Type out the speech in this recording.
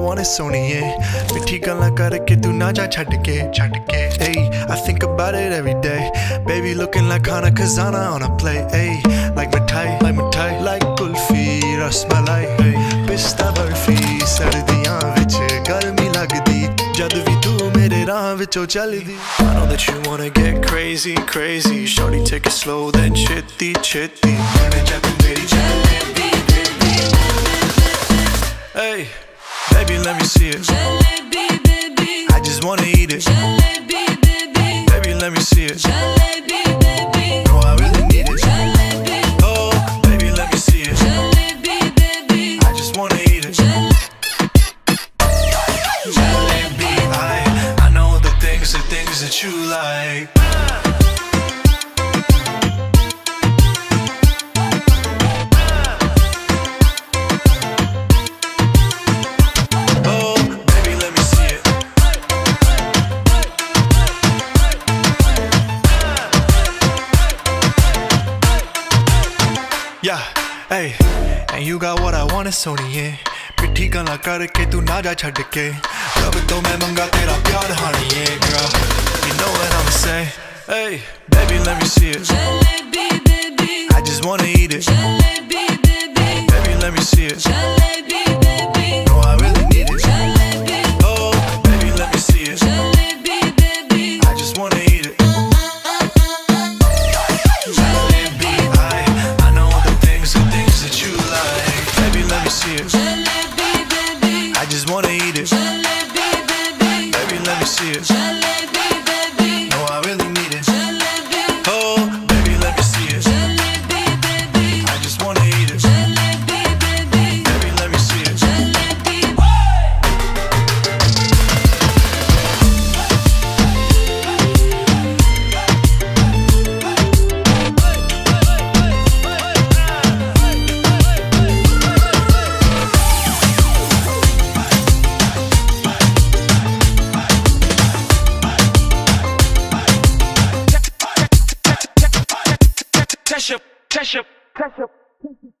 wanna soniye mithi galan karke tu na ja chhad ke hey I think about it every day baby looking like Hana Kazana on a play hey like mithai like kulfi rasmalai hey pista barfi sardiyan vich garmi lagdi jad vi tu mere raah vichon chaldi I know that you wanna get crazy shorty take it slow then chitti mere jaby meri jalebi hey baby let me see it jalebi baby I just wanna eat it jalebi baby baby let me see it jalebi baby no I really need it jalebi oh baby let me see it jalebi baby I just wanna eat it jalebi I know the things that you like Yeah, hey, and you got what I want is soniye Pithi gala karke tu na ja chhad ke Rab to main manga tera pyar haniye girl You know what I'ma say Hey, baby let me see it Jalebi baby I just wanna eat it Jalebi baby Baby let me see it Jalebi baby No I really need it Jalebi Oh, baby let me see it Jalebi baby I just wanna eat it Jalebi, baby. No, I really need it. Jalebi, oh, baby, let me see it. Jalebi, baby. I just wanna eat it. Jalebi, baby. Baby, let me see it. Jalebi. Pressure.